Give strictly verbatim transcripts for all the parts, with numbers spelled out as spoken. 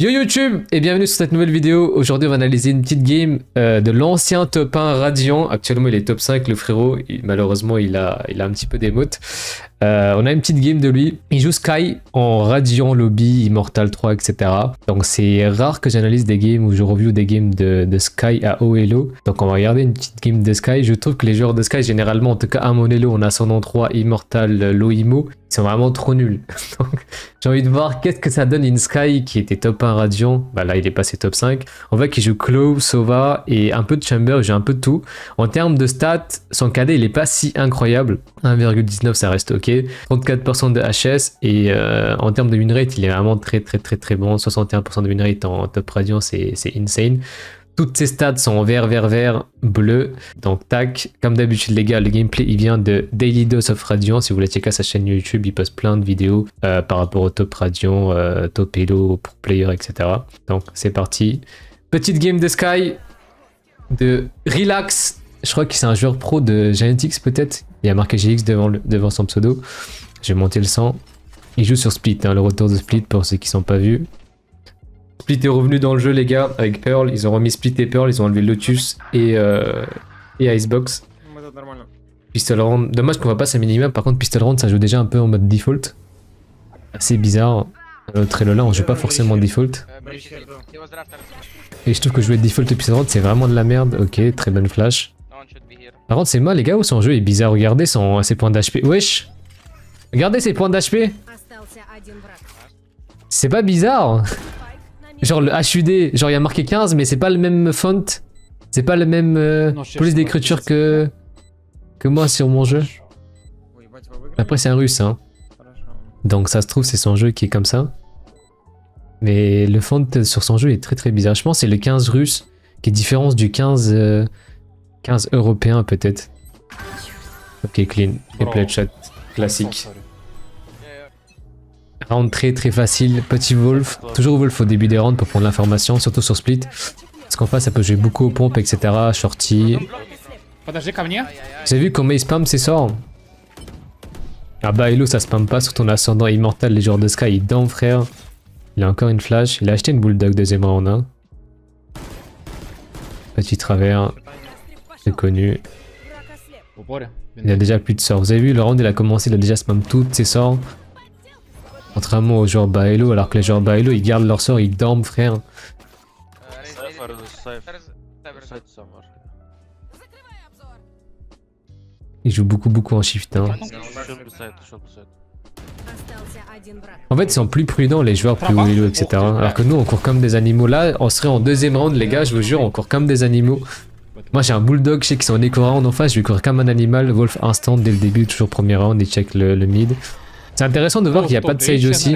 Yo YouTube et bienvenue sur cette nouvelle vidéo. Aujourd'hui on va analyser une petite game euh, de l'ancien top un Radiant. Actuellement il est top cinq le frérot, il, malheureusement il a, il a un petit peu des motes. Euh, on a une petite game de lui. Il joue Sky en Radiant, Lobby, Immortal trois, et cetera. Donc c'est rare que j'analyse des games ou je review des games de, de Sky à Oelo. Donc on va regarder une petite game de Sky. Je trouve que les joueurs de Sky généralement, en tout cas à Monelo, on a Ascendant trois, Immortal, Loimo. Ils sont vraiment trop nuls. Donc j'ai envie de voir qu'est-ce que ça donne une Sky qui était top un Radiant. Bah là il est passé top cinq. On voit qu'il joue Clove, Sova et un peu de Chamber. J'ai un peu de tout. En termes de stats, son K D il est pas si incroyable. un virgule dix-neuf ça reste ok. trente-quatre pour cent de H S et euh, en termes de winrate il est vraiment très très très très bon. soixante et un pour cent de winrate en top Radiant, c'est insane. Toutes ces stats sont en vert, vert, vert, bleu. Donc tac, comme d'habitude les gars, le gameplay il vient de Daily Dose of Radiant. Si vous voulez checker sa chaîne YouTube, il poste plein de vidéos euh, par rapport au top Radiant, euh, top Elo, pro player, et cetera. Donc c'est parti. Petite game de Sky, de Relax. Je crois que c'est un joueur pro de GiantX peut-être. Il a marqué G X devant, le, devant son pseudo. Je vais monter le sang. Il joue sur Split, hein, le retour de Split pour ceux qui ne sont pas vus. Split est revenu dans le jeu les gars avec Pearl, ils ont remis Split et Pearl, ils ont enlevé Lotus et, euh, et Icebox. Pistol Round, dommage qu'on va pas sa minimum, par contre Pistol Round ça joue déjà un peu en mode default. Assez bizarre, notre Elo là on joue pas forcément default. Et je trouve que jouer default et Pistol Round c'est vraiment de la merde, ok très bonne flash. Par contre c'est mal les gars, son jeu est bizarre, regardez son, ses points d'H P, wesh. Regardez ses points d'H P. C'est pas bizarre. Genre le H U D, genre il y a marqué quinze mais c'est pas le même font. C'est pas le même euh, police d'écriture que que moi sur mon jeu. Après c'est un russe hein. Donc ça se trouve c'est son jeu qui est comme ça. Mais le font sur son jeu est très très bizarre. Je pense c'est le quinze russe qui est différence du quinze, euh, quinze européen peut-être. Ok clean et play chat classique. Round très très facile, petit Wolf, toujours Wolf au début des rounds pour prendre l'information, surtout sur Split. Parce qu'en face ça peut jouer beaucoup aux pompes, et cetera. Shorty. J'ai vu qu'on met spam ses sorts. Ah bah Elo ça spam pas, surtout en ascendant Immortal, les joueurs de Sky ils donnent frère. Il a encore une flash, il a acheté une Bulldog deuxième round. Hein. Petit travers, c'est connu. Il a déjà plus de sorts, vous avez vu le round il a commencé, il a déjà spam toutes ses sorts. Contrairement aux joueurs Baelo, alors que les joueurs Baelo ils gardent leur sort, ils dorment frère. Ils jouent beaucoup beaucoup en shift hein. En fait ils sont plus prudents les joueurs plus Oelo et cetera. Alors que nous on court comme des animaux, là on serait en deuxième round les gars je vous jure on court comme des animaux. Moi j'ai un bulldog, je sais qu'ils sont en éco round en face, je vais courir comme un animal, Wolf instant dès le début, toujours premier round, il check le, le mid. C'est intéressant de voir qu'il n'y a pas de Sage aussi,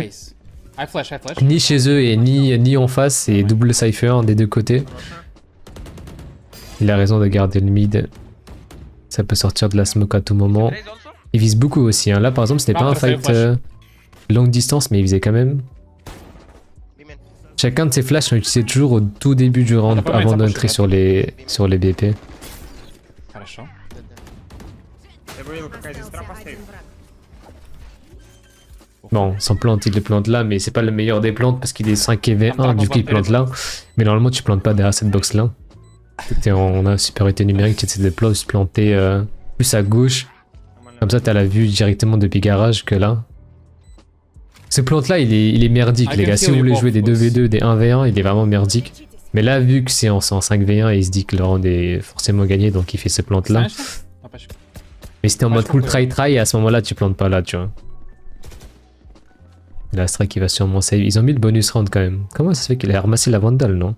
ni chez eux et ni, ni en face, c'est double Cypher des deux côtés. Il a raison de garder le mid, ça peut sortir de la smoke à tout moment. Il vise beaucoup aussi, hein. Là par exemple c'était pas un fight euh, longue distance mais il visait quand même. Chacun de ses flashs sont utilisés toujours au tout début du round avant d'entrer sur les, sur les B P. Bon, sans plante, il les plante là, mais c'est pas le meilleur des plantes parce qu'il est cinq et V un, du coup il plante là. Mais normalement tu plantes pas derrière cette box là. On a supériorité numérique, tu essaies de planter euh, plus à gauche. Comme ça t'as la vue directement depuis garage que là. Ce plante là il est, il est merdique les gars, si vous voulez jouer des deux V deux, des un V un, il est vraiment merdique. Mais là vu que c'est en cinq V un, il se dit que le round est forcément gagné donc il fait ce plante là. Mais si t'es en mode cool try try, à ce moment là tu plantes pas là tu vois. L'Astra qui va sûrement save. Ils ont mis le bonus round quand même. Comment ça se fait qu'il a ramassé la Vandal, non?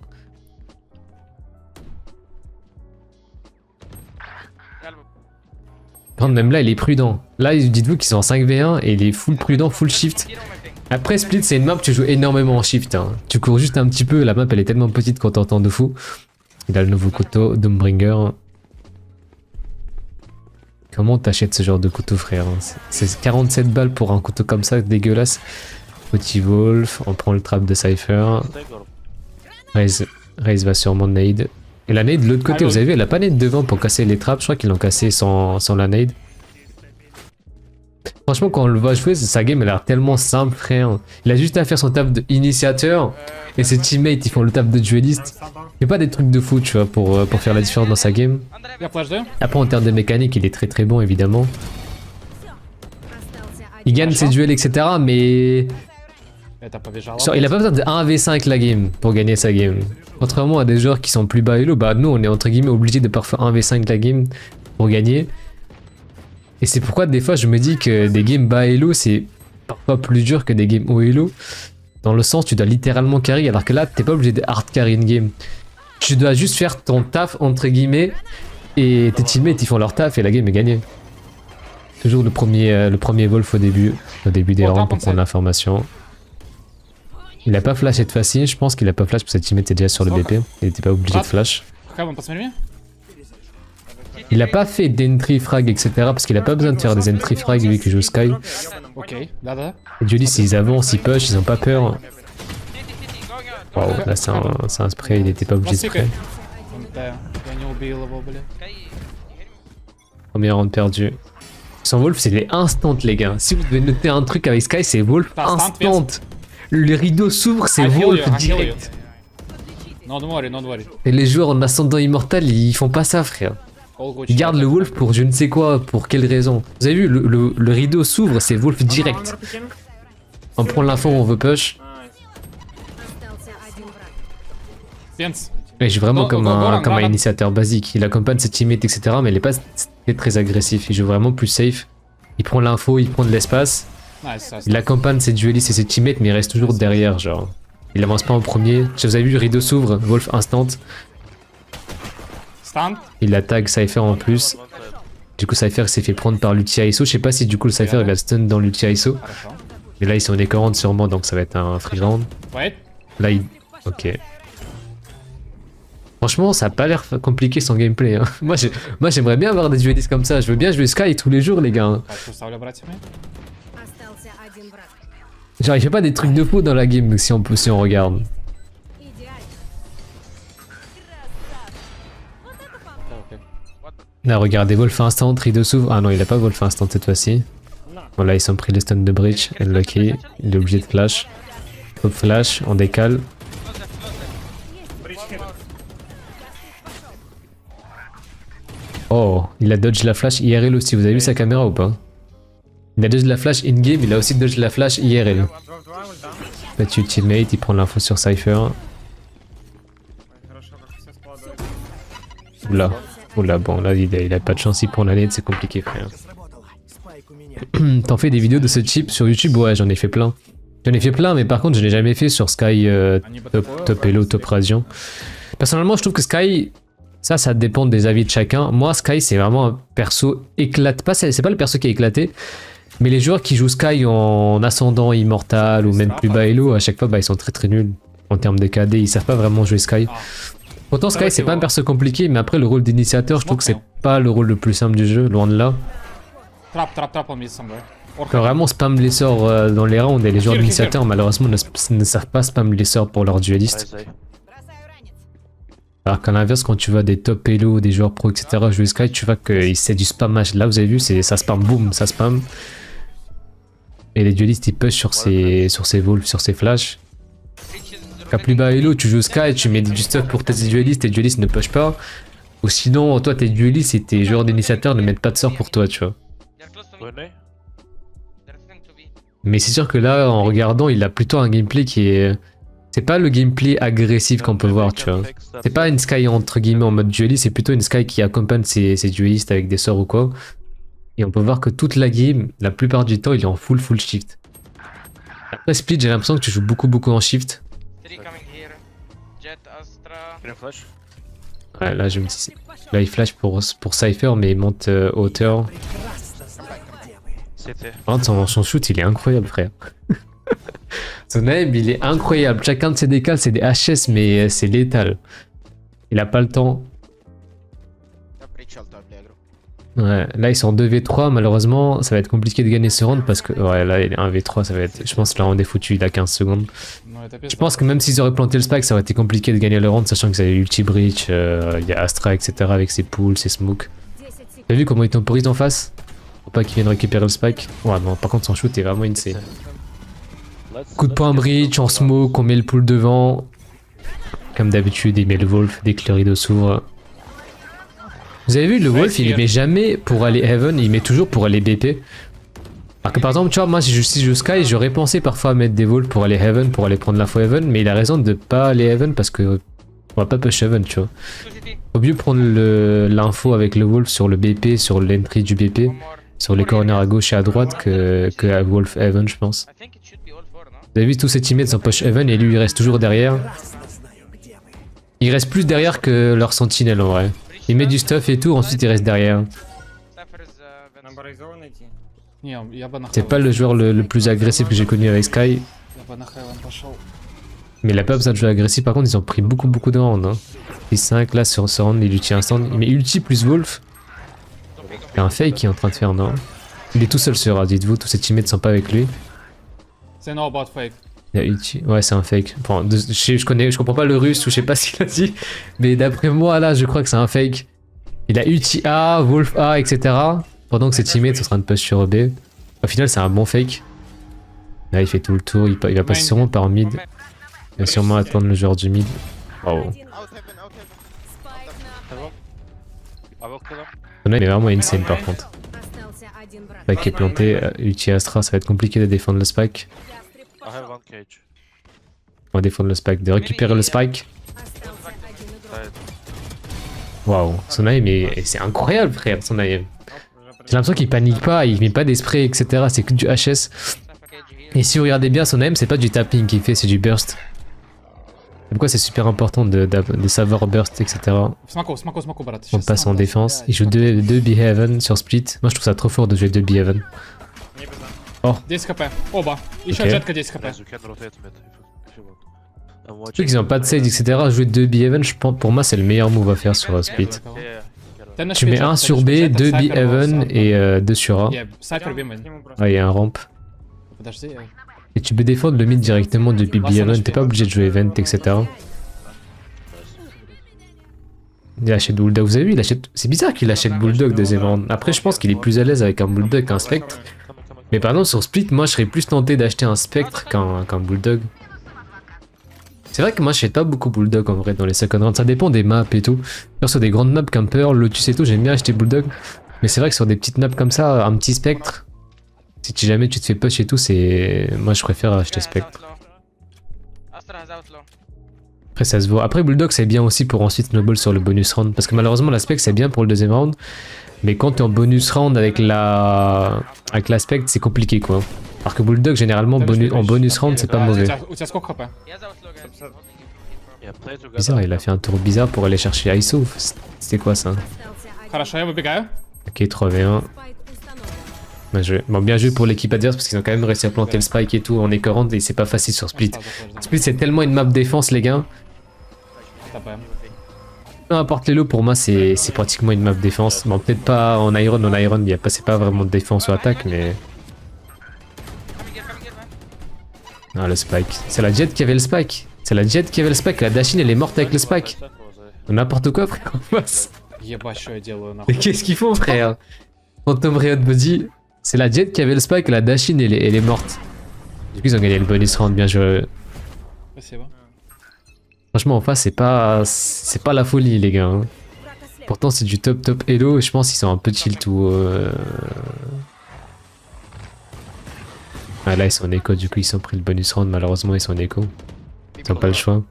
Par contre, même là, il est prudent. Là, dites-vous qu'ils sont en cinq V un et il est full prudent, full shift. Après, Split, c'est une map, tu joues énormément en shift. Hein. Tu cours juste un petit peu. La map, elle est tellement petite qu'on t'entend de fou. Il a le nouveau couteau, Doombringer. Comment t'achètes ce genre de couteau frère? C'est quarante-sept balles pour un couteau comme ça, dégueulasse. Petit Wolf, on prend le trap de Cypher. Raze, Raze va sûrement nade. Et la nade de l'autre côté, vous avez vu, elle a pas nade devant pour casser les traps, je crois qu'ils l'ont cassé sans, sans la nade. Franchement, quand on le voit jouer, sa game elle a l'air tellement simple, frère. Il a juste à faire son tap d'initiateur et ses teammates ils font le tap de dueliste. Il fait pas des trucs de fou, tu vois, pour, pour faire la différence dans sa game. Après, en termes de mécanique, il est très très bon, évidemment. Il gagne ses duels, et cetera. Mais il a pas besoin de un v cinq la game pour gagner sa game. Contrairement à des joueurs qui sont plus bas elo, bah nous on est entre guillemets obligé de parfois un v cinq la game pour gagner. Et c'est pourquoi des fois je me dis que des games bas elo c'est parfois plus dur que des games haut elo. Dans le sens tu dois littéralement carry, alors que là t'es pas obligé de hard carry une game. Tu dois juste faire ton taf entre guillemets et tes teammates ils font leur taf et la game est gagnée. Toujours le premier, le premier Wolf au début, au début des rangs pour prendre l'information. Il a pas flash cette fois-ci, je pense qu'il a pas flash parce que sa teammate était déjà sur le B P, il était pas obligé de flash. Il a pas fait d'entry frag etc parce qu'il a pas besoin de faire des entry frag lui qui joue Sky. Les duelistes ils avancent, ils push, ils ont pas peur. Waouh, là c'est un, c'est un spray, il était pas obligé de spray. Première round perdue. Sans Wolf c'est les instants les gars, si vous devez noter un truc avec Sky c'est Wolf instant. Le rideau s'ouvre, c'est Wolf direct. Et les joueurs en ascendant Immortal, ils font pas ça, frère. Ils gardent le Wolf pour je ne sais quoi, pour quelle raison. Vous avez vu, le, le, le rideau s'ouvre, c'est Wolf direct. On prend l'info, on veut push. Il joue vraiment comme un, comme un initiateur basique. Il accompagne ses teammates, et cetera. Mais il est pas très agressif. Il joue vraiment plus safe. Il prend l'info, il prend de l'espace. Il accompagne ses duellistes et ses teammates mais il reste toujours derrière, genre. Il avance pas en premier. Si vous avez vu, le rideau s'ouvre, Wolf instant. Il attaque Cypher en plus. Du coup Cypher s'est fait prendre par l'ulti I S O. Je sais pas si du coup le Cypher il va stun dans l'ulti I S O. Mais là ils sont en écorante sûrement donc ça va être un free round. Là il... Ok. Franchement ça a pas l'air compliqué son gameplay hein. Moi j'aimerais bien avoir des duellistes comme ça. Je veux bien jouer Sky tous les jours les gars hein. Genre il fait pas des trucs de fou dans la game si on, si on regarde. Là regardez Wolf instant, rideau s'ouvre. Ah non il a pas Wolf instant cette fois-ci. Bon là ils sont pris les stuns de Breach, unlucky, il est obligé de flash. Hop flash, on décale. Oh il a dodge la flash I R L aussi, vous avez vu sa caméra ou pas? Il a dodge la flash in-game, il a aussi dodge la flash I R L. Battu teammate, il prend l'info sur Cypher. Oula, oula, bon là il a, il a pas de chance, il prend la net, c'est compliqué frère. T'en fais des vidéos de ce type sur YouTube? Ouais j'en ai fait plein. J'en ai fait plein mais par contre je l'ai jamais fait sur Sky euh, top, top Elo, top Radiant. Personnellement je trouve que Sky... Ça, ça dépend des avis de chacun. Moi, Sky, c'est vraiment un perso éclaté. C'est pas le perso qui est éclaté, mais les joueurs qui jouent Sky en ascendant Immortal ou même plus bas elo, à chaque fois, bah, ils sont très très nuls en termes de K D. Ils savent pas vraiment jouer Sky. Autant Sky, c'est pas un perso compliqué, mais après, le rôle d'initiateur, je trouve que c'est pas le rôle le plus simple du jeu, loin de là. Quand vraiment spam les sorts dans les rounds et les joueurs d'initiateur, malheureusement, ne, ne savent pas spam les sorts pour leurs duelistes. Alors qu'à l'inverse, quand tu vois des top elo, des joueurs pro, et cetera jouer Sky, tu vois que c'est du spammage. Là, vous avez vu, ça spam, boum, ça spam. Et les duelistes, ils push sur ses, sur ses wolves, sur ses flashs. Qu'à plus bas elo, tu joues Sky, tu mets du stuff pour tes duelistes, tes duelistes ne push pas. Ou sinon, toi, tes duelistes et tes joueurs d'initiateur ne mettent pas de sort pour toi, tu vois. Mais c'est sûr que là, en regardant, il a plutôt un gameplay qui est... C'est pas le gameplay agressif qu'on peut voir, tu vois. C'est pas une Sky entre guillemets en mode dueliste, c'est plutôt une Sky qui accompagne ses, ses duelistes avec des sorts ou quoi. Et on peut voir que toute la game, la plupart du temps, il est en full full shift. Après Split, j'ai l'impression que tu joues beaucoup beaucoup en shift. Ouais, là, je me dis... là il flash pour, pour Cypher, mais il monte euh, hauteur. Par contre, son, son shoot, il est incroyable, frère. Son aim il est incroyable, chacun de ses décals c'est des H S mais c'est létal. Il a pas le temps. Ouais, là ils sont en deux v trois, malheureusement ça va être compliqué de gagner ce round parce que... Ouais là il est un v trois, ça va être... Je pense que le round est foutu, il a quinze secondes. Je pense que même s'ils auraient planté le spike ça aurait été compliqué de gagner le round sachant que ça avait ulti breach, il euh, y a Astra etc avec ses pools, ses smokes. T'as vu comment ils temporisent en face? Faut pas qu'il vienne récupérer le spike. Ouais, non, par contre, son shoot est vraiment insane. Coup de poing breach, on smoke, on met le pool devant. Comme d'habitude, il met le Wolf dès que le rideau s'ouvre. Vous avez vu, le Wolf, il met jamais pour aller Heaven, il met toujours pour aller B P. Alors que par exemple, tu vois, moi si je, si je Sky, j'aurais pensé parfois à mettre des Wolves pour aller Heaven, pour aller prendre l'info Heaven, mais il a raison de pas aller Heaven parce que on va pas push Heaven, tu vois. Faut mieux prendre l'info avec le Wolf sur le B P, sur l'entry du B P, sur les corners à gauche et à droite que, que à Wolf Heaven, je pense. Vous avez vu, tous ses teammates sont push Heaven et lui il reste toujours derrière. Il reste plus derrière que leur sentinelle en vrai. Il met du stuff et tout, ensuite il reste derrière. C'est pas le joueur le, le plus agressif que j'ai connu avec Sky. Mais il a pas besoin de jouer agressif, par contre ils ont pris beaucoup beaucoup de rounds. Hein. six cinq là sur ce round, il ulti un stand, il met ulti plus Wolf. Il y a un fake qui est en train de faire, non? Il est tout seul sur A, dites-vous, tous ses teammates sont pas avec lui. C'est no about fake. Il a ulti, ouais c'est un fake. Enfin, de, je, je, connais, je comprends pas le russe ou je sais pas s'il a dit, mais d'après moi là je crois que c'est un fake. Il a ulti A, Wolf A, et cetera. Pendant que ses teammates sont en train de push sur B. Au final, c'est un bon fake. Là, il fait tout le tour. Il, il va passer sûrement par mid. Il va sûrement attendre le joueur du mid. Bravo. Il est vraiment insane par contre. Le spike est planté. Ulti Astra, ça va être compliqué de défendre le spike. On va défendre le spike. De récupérer le spike. Waouh. Son aim, c'est incroyable, frère. Son aim. J'ai l'impression qu'il panique pas, il met pas des sprays, et cetera. C'est que du H S. Et si vous regardez bien son aim, c'est pas du tapping qu'il fait, c'est du burst. C'est pourquoi c'est super important de, de, de savoir burst, et cetera. On passe en défense. Il joue deux Behaven sur Split. Moi je trouve ça trop fort de jouer deux Behaven. Oh. Okay. Ceux qui n'ont pas de save, et cetera. Jouer deux Behaven, je pense, pour moi c'est le meilleur move à faire sur Split. Tu mets un sur B, deux Behaven et euh, deux sur A. Ah, il y a un ramp. Et tu peux défendre le mid directement depuis Behaven, t'es pas obligé de jouer event, et cetera. Il achète Bulldog, vous avez vu, il achète... c'est bizarre qu'il achète Bulldog deuxième round. Après, je pense qu'il est plus à l'aise avec un Bulldog qu'un Spectre. Mais par exemple, sur Split, moi je serais plus tenté d'acheter un Spectre qu'un qu'un Bulldog. C'est vrai que moi je fais pas beaucoup Bulldog en vrai dans les second rounds, ça dépend des maps et tout. Sur des grandes maps comme Pearl, Lotus et tout, j'aime bien acheter Bulldog. Mais c'est vrai que sur des petites maps comme ça, un petit Spectre, si tu, jamais tu te fais push et tout, c'est... moi je préfère acheter Spectre. Après ça se voit. Après Bulldog c'est bien aussi pour ensuite snowball sur le bonus round. Parce que malheureusement la Spectre c'est bien pour le deuxième round. Mais quand t'es en bonus round avec la... avec la Spectre c'est compliqué quoi. Alors que Bulldog, généralement, bonu en bonus round, c'est pas mauvais. Bizarre, il a fait un tour bizarre pour aller chercher I S O. C'était quoi ça? Ok, trois v un. Bien joué. Bon, bien joué pour l'équipe adverse parce qu'ils ont quand même réussi à planter le spike et tout en écorant et c'est pas facile sur Split. Split, c'est tellement une map défense, les gars. Peu importe les lots, pour moi, c'est pratiquement une map défense. Bon, peut-être pas en Iron, en Iron, c'est pas vraiment de défense ou attaque, mais... Ah le spike, c'est la Jet qui avait le spike, c'est la Jet qui avait le spike, la Dashine elle est morte avec le spike. N'importe quoi frère, mais qu'est-ce qu'ils font frère? Phantom Riot me dit, c'est la Jet qui avait le spike, la Dashine elle, elle est morte. Du coup ils ont gagné le bonus round, bien joué. Franchement en face c'est pas c'est pas la folie les gars. Hein. Pourtant c'est du top top Elo et je pense qu'ils sont un peu chill tout... Euh... Ah là ils sont en écho, du coup ils sont pris le bonus round, malheureusement ils sont en écho. Ils n'ont pas le choix.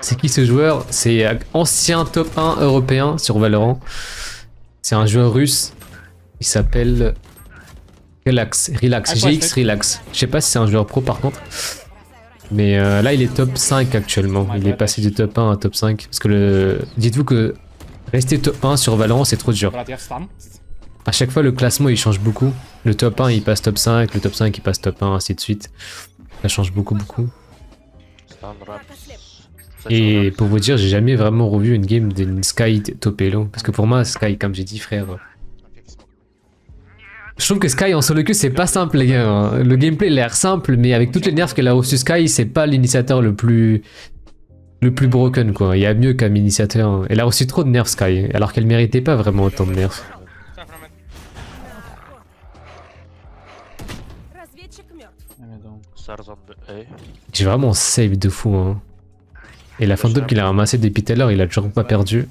C'est qui ce joueur? C'est ancien top un européen sur Valorant. C'est un joueur russe. Il s'appelle... Relax, Relax, G X Relax. Je sais pas si c'est un joueur pro par contre. Mais euh, là il est top cinq actuellement. Il est passé du top un à top cinq. Parce que le... Dites-vous que rester top un sur Valorant c'est trop dur. A chaque fois le classement il change beaucoup, le top un il passe top cinq, le top cinq il passe top un, ainsi de suite. Ça change beaucoup beaucoup. Et pour vous dire, j'ai jamais vraiment revu une game d'une Sky top Elo. Parce que pour moi Sky, comme j'ai dit frère, je trouve que Sky en solo queue c'est pas simple les gars. Le gameplay il a l'air simple mais avec toutes les nerfs qu'elle a reçu Sky, c'est pas l'initiateur le plus... le plus broken quoi, il y a mieux qu'un initiateur. Elle a reçu trop de nerfs Sky, alors qu'elle méritait pas vraiment autant de nerfs. J'ai vraiment save de fou, hein. Et la Phantom qu'il a ramassé depuis tout à l'heure, il a toujours pas perdu.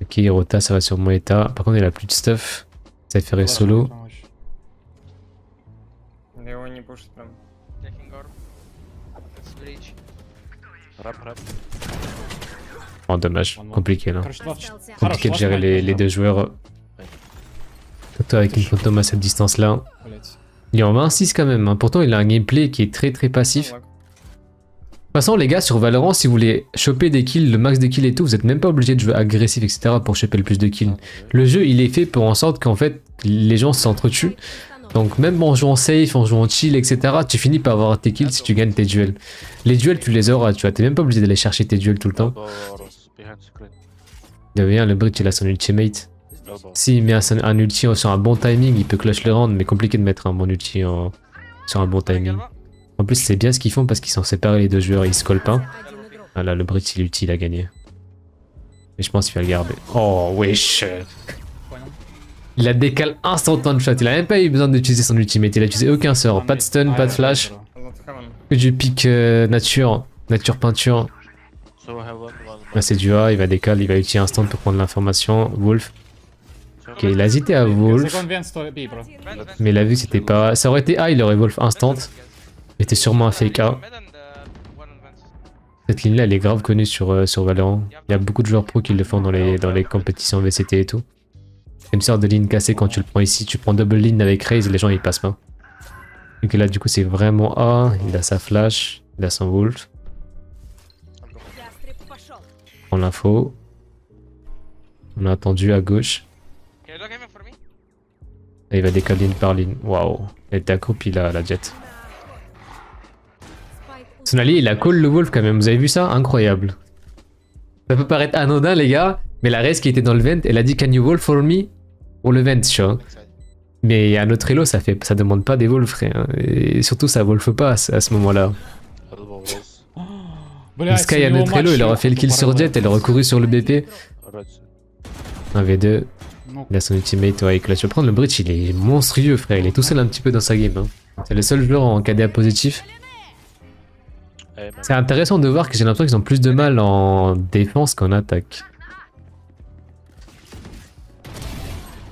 Ok, Rota, ça va sur Moeta. Par contre, il a plus de stuff. Ça fait faire solo. Oh, dommage, compliqué là. Compliqué de gérer les, les deux joueurs. Toi avec une fantôme à cette distance là. Il est en vingt-six quand même, hein. Pourtant il a un gameplay qui est très très passif. De toute façon les gars sur Valorant, si vous voulez choper des kills, le max de kills et tout, vous êtes même pas obligé de jouer agressif etc pour choper le plus de kills. Le jeu il est fait pour en sorte qu'en fait les gens s'entretuent. Donc même en jouant safe, en jouant chill etc, tu finis par avoir tes kills si tu gagnes tes duels. Les duels tu les auras, tu vois, t'es même pas obligé d'aller chercher tes duels tout le temps. De rien, le Breach il a son ultimate. S'il met un, un ulti sur un bon timing, il peut clutch le round, mais compliqué de mettre un bon ulti en, sur un bon timing. En plus, c'est bien ce qu'ils font parce qu'ils sont séparés les deux joueurs, ils se collent pas. Voilà, le Breach, il est ulti, il a gagné. Mais je pense qu'il va le garder. Oh, wesh! Il a décalé instantanément de shot, il a même pas eu besoin d'utiliser son ultimate, il a utilisé aucun sort. Pas de stun, pas de flash. Que du pic euh, nature, nature peinture. Là, c'est du A, il va décaler, il va utiliser instant pour prendre l'information. Wolf. Ok, il a hésité à Wolf, mais il a vu que c'était pas... Ça aurait été A, il aurait Wolf instant, mais c'était sûrement un fake A. Cette ligne-là, elle est grave connue sur, euh, sur Valorant. Il y a beaucoup de joueurs pro qui le font dans les, dans les compétitions V C T et tout. C'est une sorte de ligne cassée quand tu le prends ici, tu prends double ligne avec Raze, les gens ils passent pas. Donc là, du coup, c'est vraiment A, il a sa flash, il a son Wolf. On l'info. On a attendu à gauche. Et il va décaler ligne par ligne. Waouh. Elle était accroupie là, la Jet. Son allié, il a call le Wolf quand même. Vous avez vu ça? Incroyable. Ça peut paraître anodin, les gars. Mais la Raze qui était dans le vent, elle a dit Can you Wolf for me? Pour le vent, tu vois. Mais à notre elo, ça fait, ça demande pas des Wolf, frère. Et surtout, ça Wolf pas à ce moment-là. Sky à notre elo, il aurait fait le kill sur Jet. Elle aurait couru sur le B P. un v deux. Il a son ultimate, ouais, il clutch. Je vais prendre le Breach, il est monstrueux, frère. Il est tout seul un petit peu dans sa game. Hein. C'est le seul joueur en K D A positif. C'est intéressant de voir que j'ai l'impression qu'ils ont plus de mal en défense qu'en attaque.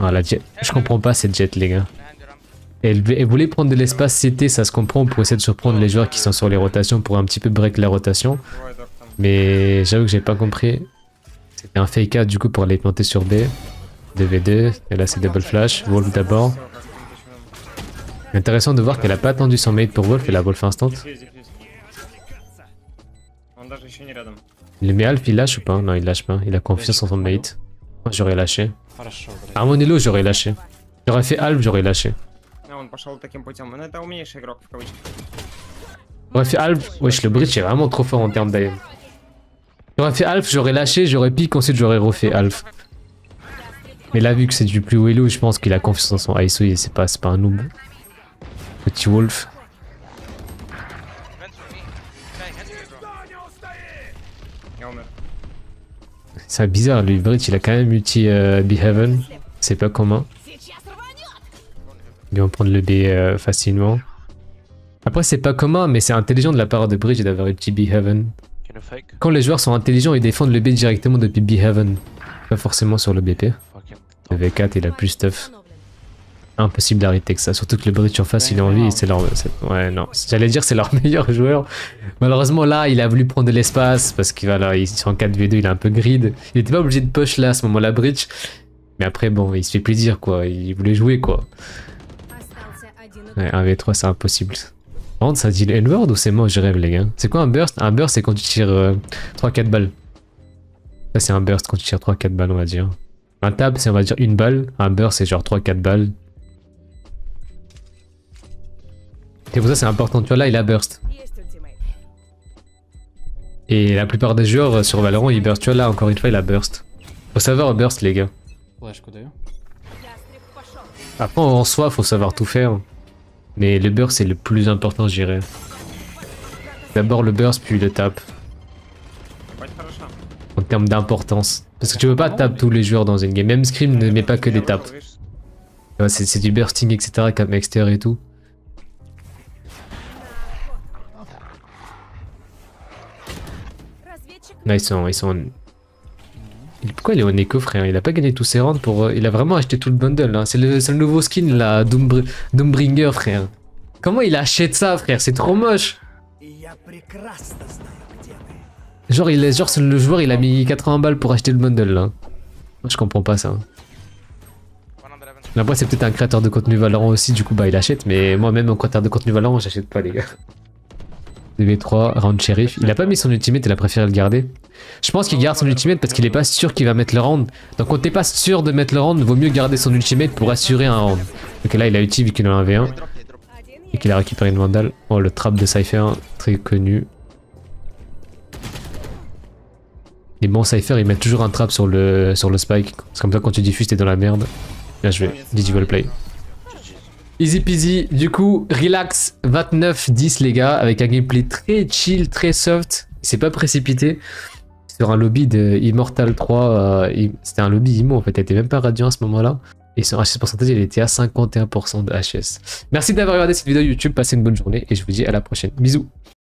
Ah, la Jet. Je comprends pas cette Jet, les gars. Elle, elle voulait prendre de l'espace C T, ça se comprend, pour essayer de surprendre les joueurs qui sont sur les rotations pour un petit peu break la rotation. Mais j'avoue que j'ai pas compris. C'était un fake A du coup pour aller planter sur B. deux v deux, et là c'est double flash, Wolf d'abord. Intéressant de voir qu'elle a pas attendu son mate pour Wolf, elle a Wolf instant. Le met Alf, il lâche ou pas? Non, il lâche pas, il a confiance en son mate. Moi j'aurais lâché. À Monelo j'aurais lâché. J'aurais fait Alf, j'aurais lâché. J'aurais fait Alf, wesh le Breach est vraiment trop fort en termes d'aim. J'aurais fait Alf, j'aurais lâché, j'aurais pique, ensuite j'aurais refait Alf. Mais là, vu que c'est du plus Oelo, je pense qu'il a confiance en son I S O et c'est pas, pas un noob. Petit Wolf. C'est bizarre, lui, Breach, il a quand même ulti euh, B-Heaven. C'est pas commun. Ils vont prendre le B euh, facilement. Après, c'est pas commun, mais c'est intelligent de la part de Breach d'avoir ulti B-Heaven. Quand les joueurs sont intelligents, ils défendent le B directement depuis B-Heaven. Pas forcément sur le B P. Le v quatre il a plus stuff. Impossible d'arrêter que ça, surtout que le Breach en face il est en vie et c'est leur... Ouais non, j'allais dire c'est leur meilleur joueur. Malheureusement là il a voulu prendre de l'espace parce qu'il voilà, il est en quatre v deux, il a un peu grid. Il était pas obligé de push là à ce moment-là Breach. Mais après bon, il se fait plaisir quoi, il voulait jouer quoi. Ouais, un v trois c'est impossible. Par contre ça dit le N-word ou c'est moi je rêve les gars? C'est quoi un burst? Un burst c'est quand tu tires euh, trois quatre balles. Ça c'est un burst quand tu tires trois quatre balles on va dire. Un tab c'est on va dire une balle, un burst c'est genre trois quatre balles. C'est pour ça c'est important, tu vois là il a burst. Et la plupart des joueurs sur Valorant ils burst, tu vois là encore une fois il a burst. Faut savoir burst les gars. Après en soi faut savoir tout faire. Mais le burst c'est le plus important je dirais. D'abord le burst puis le tap. En termes d'importance. Parce que tu peux pas taper tous les joueurs dans une game. Même Scream ne met pas que des tapes. C'est du bursting, et cetera comme extérieur et tout. Non, ils sont... Ils sont... Pourquoi il est en éco, frère? Il a pas gagné tous ses rounds pour... Il a vraiment acheté tout le bundle, hein. C'est le, le nouveau skin, là, Doombr... Doombringer, frère. Comment il achète ça, frère? C'est trop moche. Genre, il est... Genre, le joueur, il a mis quatre-vingts balles pour acheter le bundle, là. Moi, je comprends pas ça. Là-bas, c'est peut-être un créateur de contenu Valorant aussi, du coup, bah, il achète. Mais moi-même, en créateur de contenu Valorant, j'achète pas, les gars. deux v trois, round shérif. Il a pas mis son ultimate, il a préféré le garder. Je pense qu'il garde son ultimate parce qu'il est pas sûr qu'il va mettre le round. Donc quand t'es pas sûr de mettre le round, vaut mieux garder son ultimate pour assurer un round. Donc là il a ulti vu qu'il en a un v un. Et qu'il a récupéré une vandale. Oh le trap de Cypher, très connu. Les bons Cypher ils mettent toujours un trap sur le, sur le spike. C'est comme ça quand tu diffuses t'es dans la merde. Là je vais, G G Goldplay. Easy peasy, du coup, relax, vingt-neuf dix les gars, avec un gameplay très chill, très soft, il s'est pas précipité, sur un lobby de Immortal trois, euh, c'était un lobby immo en fait, elle était même pas radiant à ce moment-là, et son H S pourcentage, il était à cinquante et un pour cent de H S. Merci d'avoir regardé cette vidéo YouTube, passez une bonne journée, et je vous dis à la prochaine, bisous.